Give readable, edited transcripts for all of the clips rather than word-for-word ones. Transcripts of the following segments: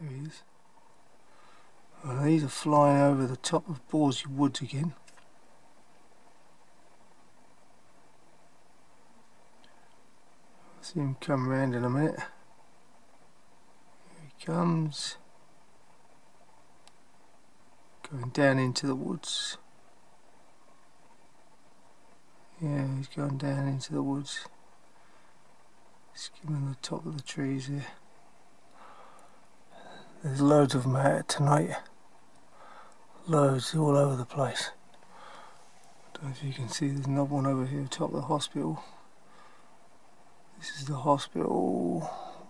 There he is. Well, these are flying over the top of Bawsey Woods again. I'll see him come round in a minute. Here he comes. Going down into the woods. Yeah, he's going down into the woods. Skimming the top of the trees here. There's loads of them out tonight. Loads all over the place. I don't know if you can see, there's another one over here on top of the hospital. This is the hospital.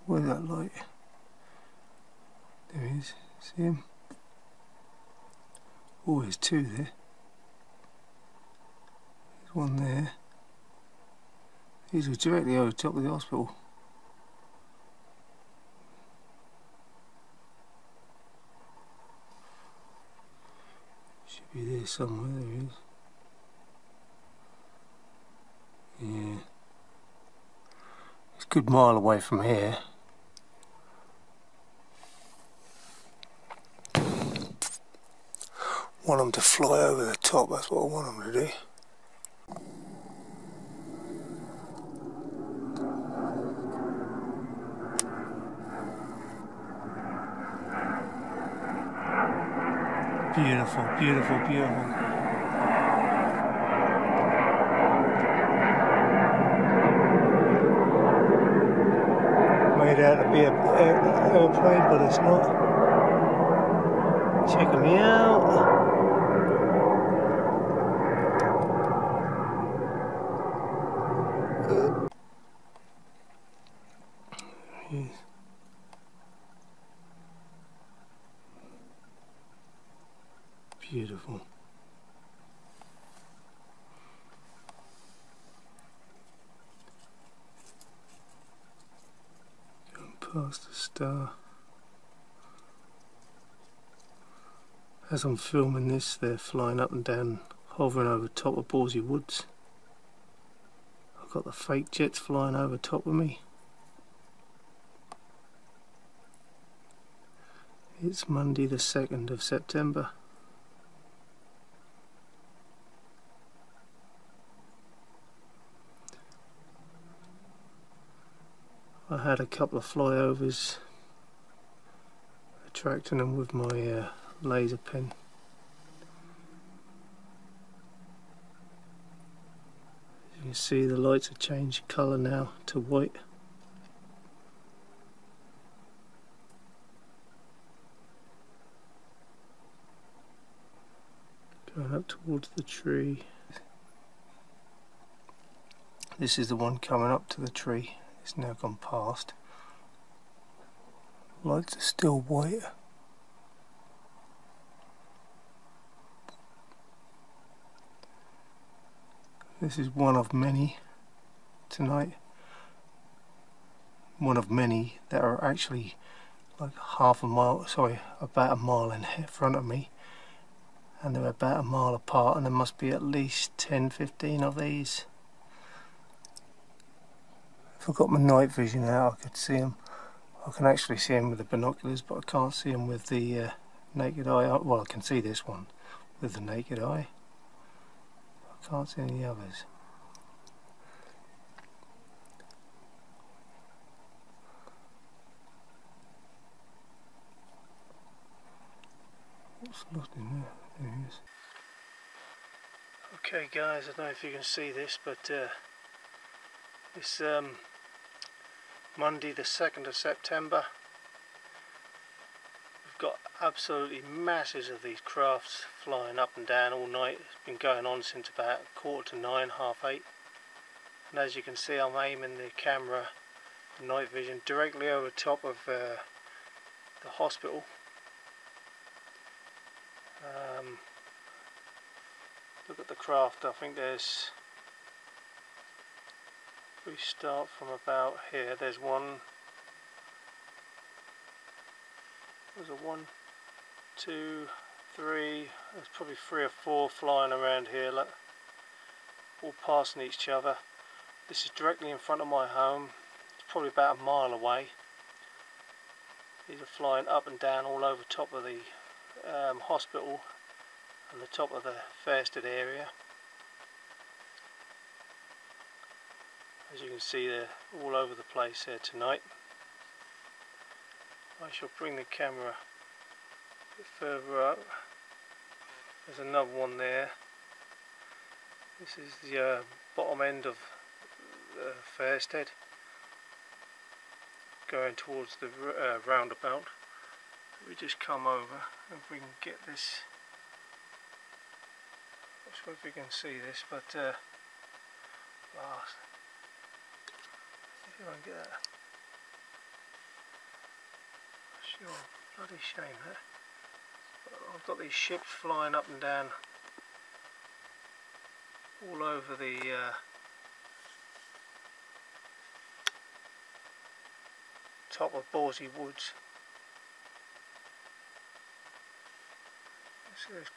Where's that light? There he is. See him? Oh, there's two there. There's one there. These are directly over the top of the hospital. Should be there somewhere, there it is. Yeah. It's a good mile away from here. I want them to fly over the top, that's what I want them to do. Beautiful, beautiful, beautiful. Made out to be an airplane, but it's not. Check me out. Jeez. Beautiful. Going past the star. As I'm filming this, they're flying up and down, hovering over top of Bawsey Woods. I've got the fake jets flying over top of me. It's Monday the 2nd of September. I had a couple of flyovers attracting them with my laser pen. As you can see, the lights have changed colour now to white. Going up towards the tree. This is the one coming up to the tree. It's now gone past. Lights are still white. This is one of many tonight. One of many that are actually like about a mile in front of me, and they're about a mile apart, and there must be at least 10-15 of these. If I got my night vision out, I could see them. I can actually see them with the binoculars, but I can't see them with the naked eye. Well, I can see this one with the naked eye. I can't see any others. What's lost in there? There he is. Okay, guys, I don't know if you can see this, but it's Monday the 2nd of September. We've got absolutely masses of these crafts flying up and down all night. It's been going on since about 8:45, 8:30. And as you can see, I'm aiming the camera, night vision, directly over top of the hospital. Look at the craft. I think there's, we start from about here, there's one, there's a 1, 2, 3, there's probably 3 or 4 flying around here, look, all passing each other. This is directly in front of my home, it's probably about a mile away. These are flying up and down all over top of the hospital and the top of the Fairstead area. As you can see, they're all over the place here tonight. I shall bring the camera a bit further up. There's another one there. This is the bottom end of Fairstead, going towards the roundabout. We just come over and we can get this. I'm not sure if you can see this, but if you want to get that. Sure, bloody shame that. I've got these ships flying up and down all over the top of Bawsey Woods. You see there's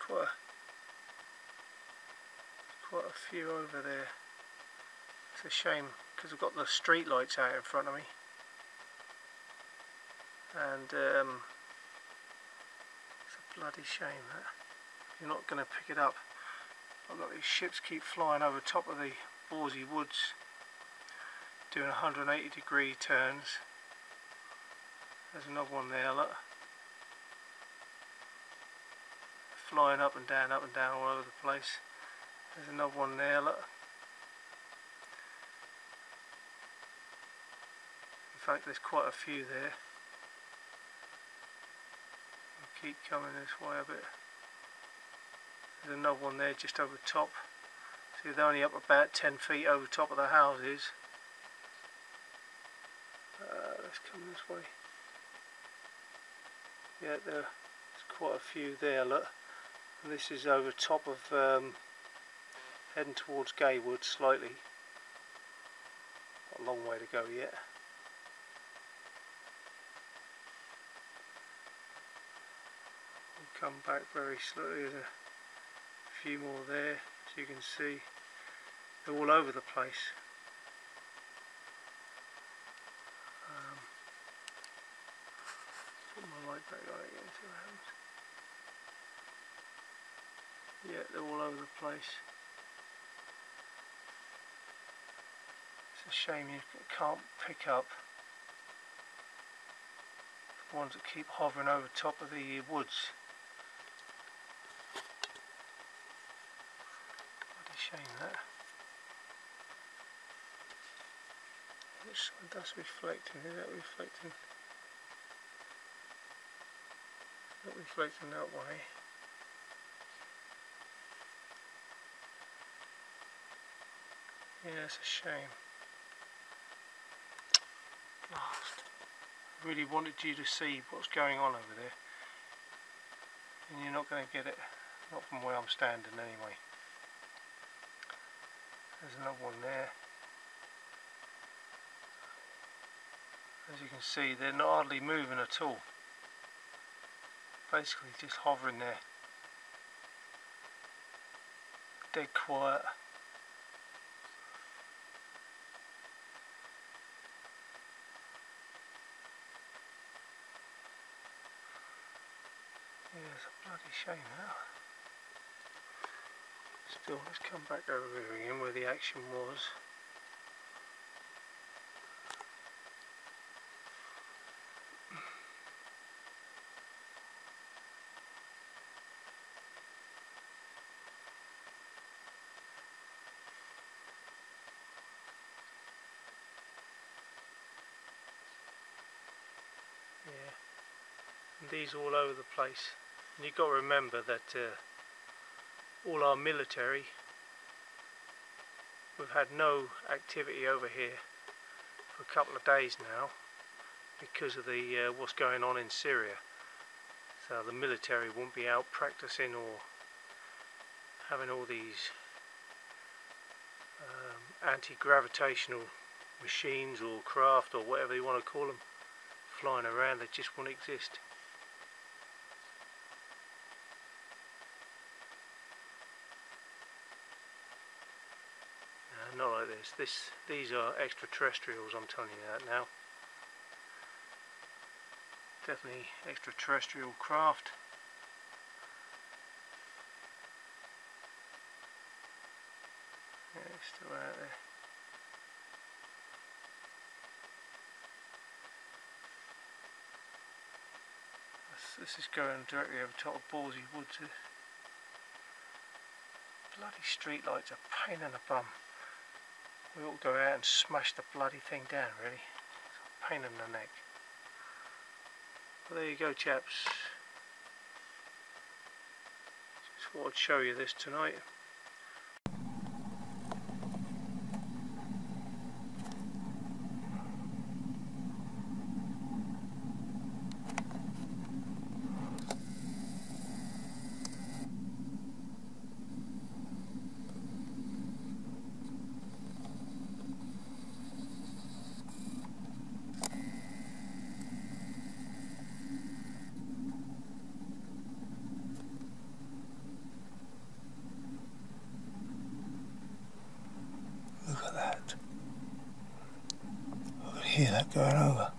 quite a few over there. It's a shame because I've got the street lights out in front of me, and it's a bloody shame that you're not going to pick it up. I've got these ships keep flying over top of the Bawsey Woods, doing 180-degree turns. There's another one there, look. Flying up and down all over the place. There's another one there, look. In fact, there's quite a few there. We'll keep coming this way a bit. There's another one there just over the top. See, they're only up about 10 feet over the top of the houses. Let's come this way. Yeah, there's quite a few there, look. And this is over top of, heading towards Gaywood slightly. Not a long way to go yet. We'll come back very slowly. There's a few more there, as you can see. They're all over the place. Back on again, see what happens. Yeah, they're all over the place. It's a shame you can't pick up the ones that keep hovering over top of the woods. What a shame that. Which side that's reflecting? Is that reflecting? Not reflecting that way. Yeah, it's a shame. Blast. I really wanted you to see what's going on over there, and you're not going to get it. Not from where I'm standing anyway. There's another one there. As you can see, they're not hardly moving at all. Basically just hovering there, dead quiet. Yeah, it's a bloody shame now. Still, let's come back over here again where the action was. These all over the place, and you've got to remember that all our military, we've had no activity over here for a couple of days now because of the what's going on in Syria. So the military won't be out practicing or having all these anti-gravitational machines or craft or whatever you want to call them flying around. They just won't exist. Not like this. These are extraterrestrials, I'm telling you that now. definitely extraterrestrial craft. Yeah, it's still out there. This is going directly over top of Bawsey Woods. Bloody streetlights are a pain in the bum. We ought to go out and smash the bloody thing down, really. It's a pain in the neck. Well, there you go, chaps. Just thought I'd show you this tonight. That going over.